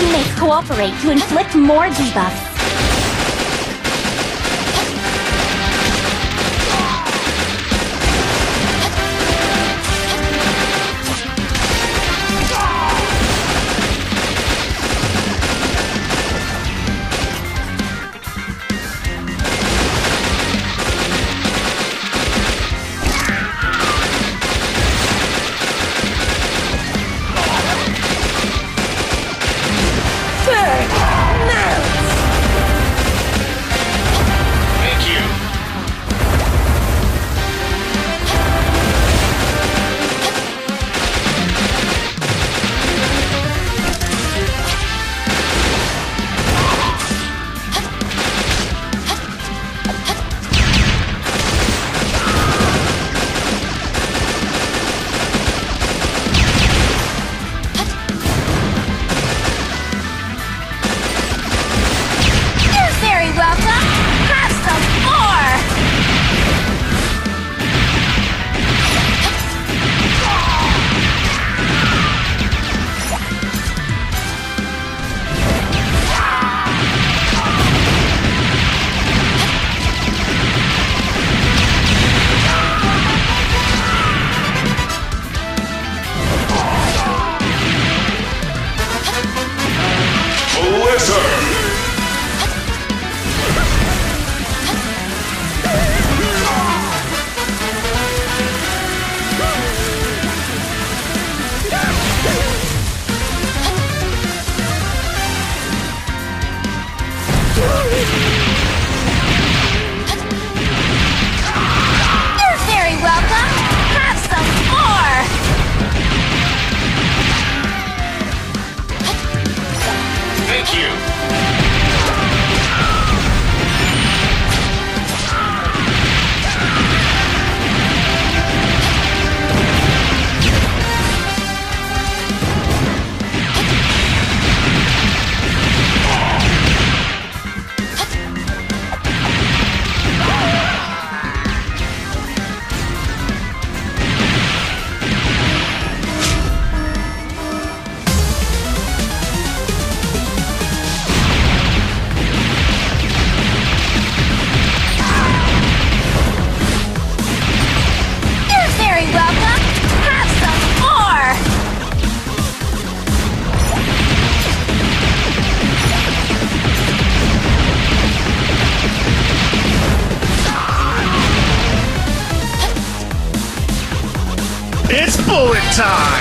teammates cooperate to inflict more debuffs. It's bullet time!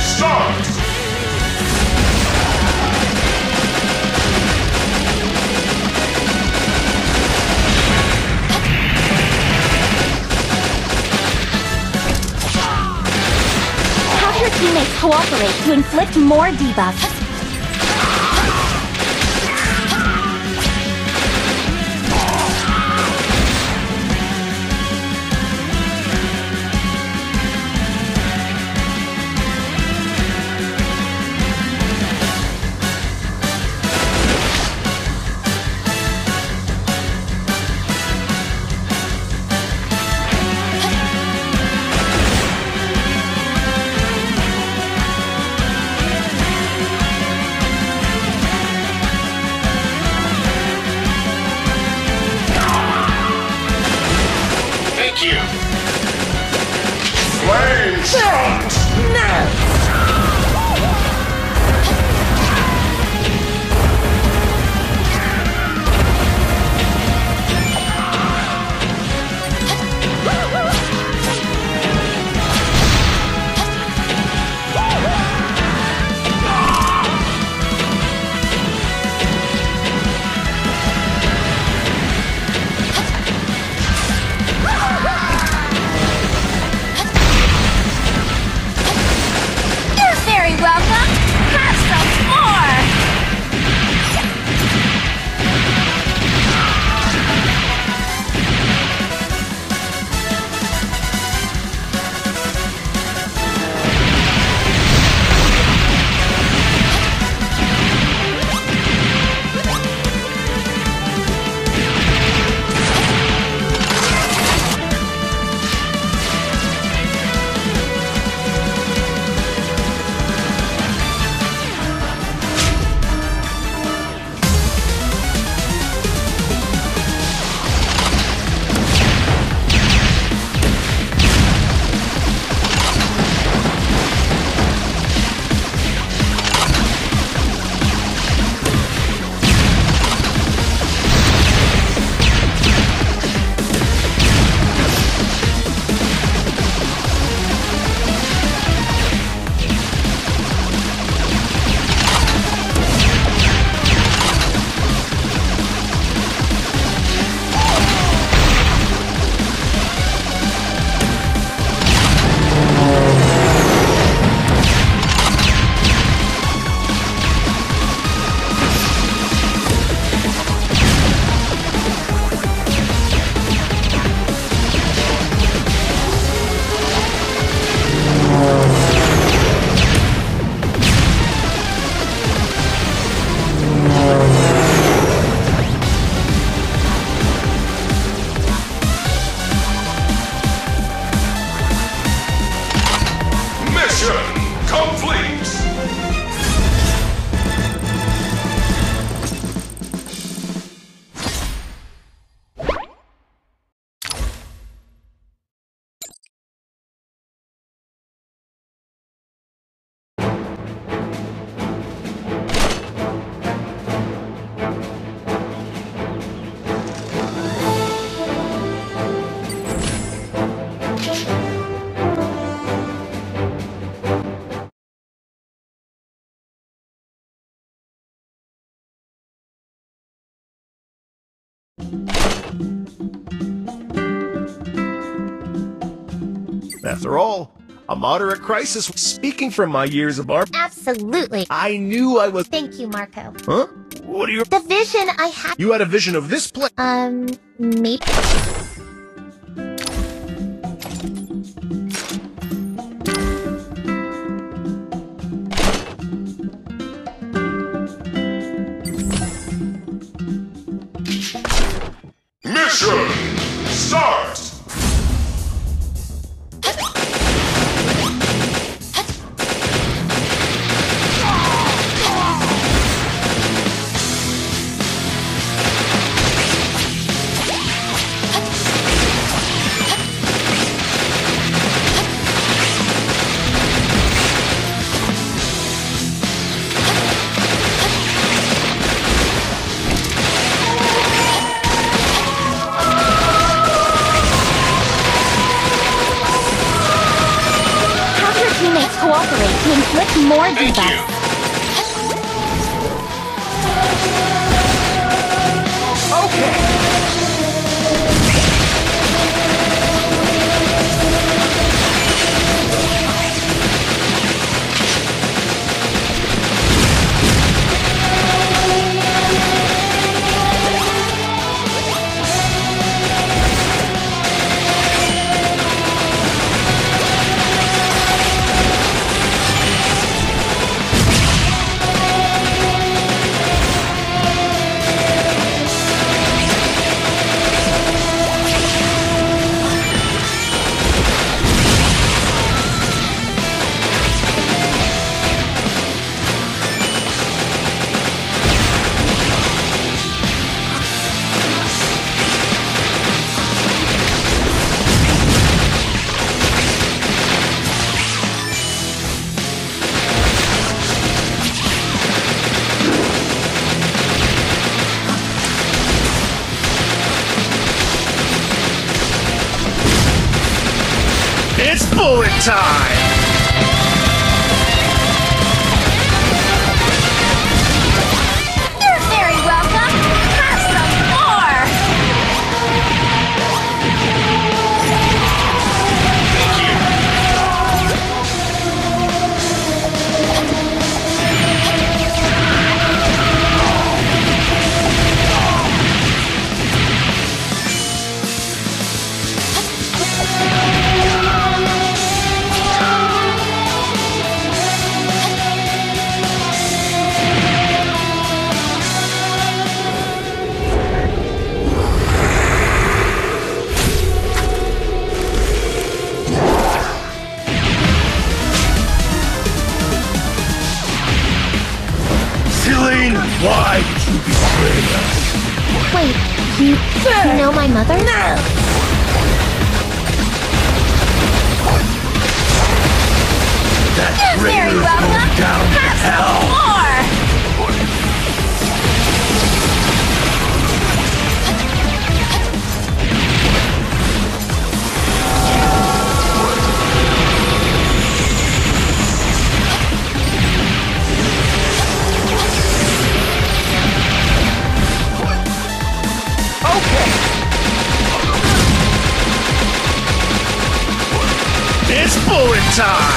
Start! Have your teammates cooperate to inflict more debuffs. After all, a moderate crisis. Speaking from my years of art. Absolutely. I knew I was. Thank you, Marco. Huh? What are you? The vision I had. You had a vision of this place. Maybe. Mission start. Cooperate to inflict more debuffs. Okay. It's bullet time! Why did you betray us? Wait, you know my mother? No! That you're very welcome! Down have hell. Some more! It's bullet time!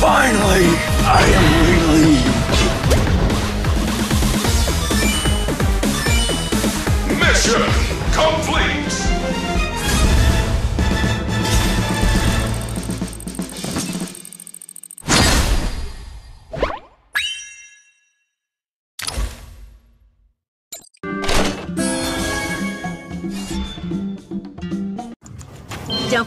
Finally, I am relieved. Mission complete. Don't